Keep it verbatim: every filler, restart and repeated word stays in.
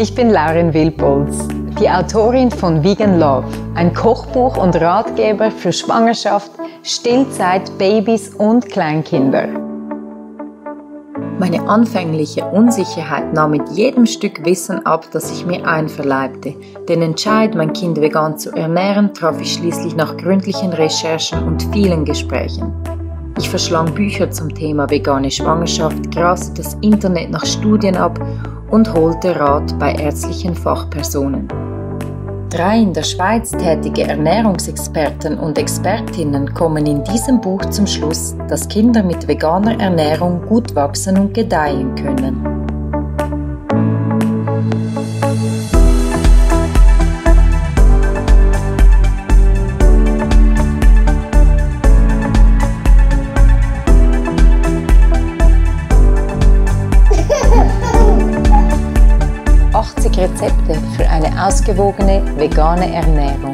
Ich bin Lauren Wildbolz, die Autorin von Vegan Love, ein Kochbuch und Ratgeber für Schwangerschaft, Stillzeit, Babys und Kleinkinder. Meine anfängliche Unsicherheit nahm mit jedem Stück Wissen ab, das ich mir einverleibte. Den Entscheid, mein Kind vegan zu ernähren, traf ich schließlich nach gründlichen Recherchen und vielen Gesprächen. Ich verschlang Bücher zum Thema vegane Schwangerschaft, graste das Internet nach Studien ab und holte Rat bei ärztlichen Fachpersonen. Drei in der Schweiz tätige Ernährungsexperten und Expertinnen kommen in diesem Buch zum Schluss, dass Kinder mit veganer Ernährung gut wachsen und gedeihen können. achtzig Rezepte für eine ausgewogene vegane Ernährung.